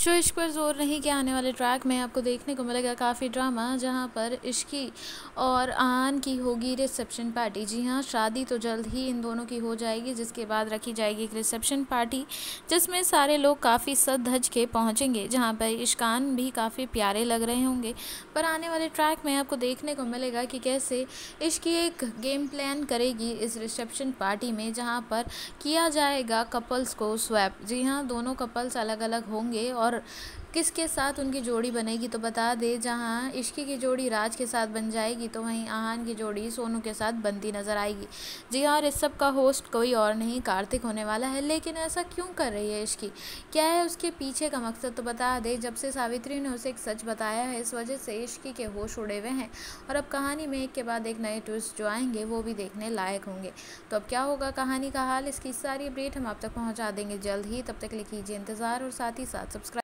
Show इश्क पर ज़ोर नहीं के आने वाले ट्रैक में आपको देखने को मिलेगा काफ़ी ड्रामा, जहां पर इश्की और आन की होगी रिसेप्शन पार्टी। जी हां, शादी तो जल्द ही इन दोनों की हो जाएगी, जिसके बाद रखी जाएगी एक रिसेप्शन पार्टी जिसमें सारे लोग काफ़ी सज धज के पहुँचेंगे, जहाँ पर इश्कान भी काफ़ी प्यारे लग रहे होंगे। पर आने वाले ट्रैक में आपको देखने को मिलेगा कि कैसे इश्की एक गेम प्लान करेगी इस रिसेप्शन पार्टी में, जहाँ पर किया जाएगा कपल्स को स्वैप। जी हाँ, दोनों कपल्स अलग अलग होंगे और किसके साथ उनकी जोड़ी बनेगी तो बता दे, जहां इश्की की जोड़ी राज के साथ बन जाएगी तो वहीं आहान की जोड़ी सोनू के साथ बनती नज़र आएगी। जी हाँ, और इस सब का होस्ट कोई और नहीं कार्तिक होने वाला है। लेकिन ऐसा क्यों कर रही है इश्की, क्या है उसके पीछे का मकसद तो बता दे। जब से सावित्री ने उसे एक सच बताया है, इस वजह से इश्की के होश उड़े हुए हैं और अब कहानी में एक के बाद एक नए ट्विस्ट जो आएंगे वो भी देखने लायक होंगे। तो अब क्या होगा कहानी का हाल, इसकी सारी अपडेट हम आप तक पहुँचा देंगे जल्द ही। तब तक लिखिए इंतज़ार और साथ ही साथ सब्सक्राइब।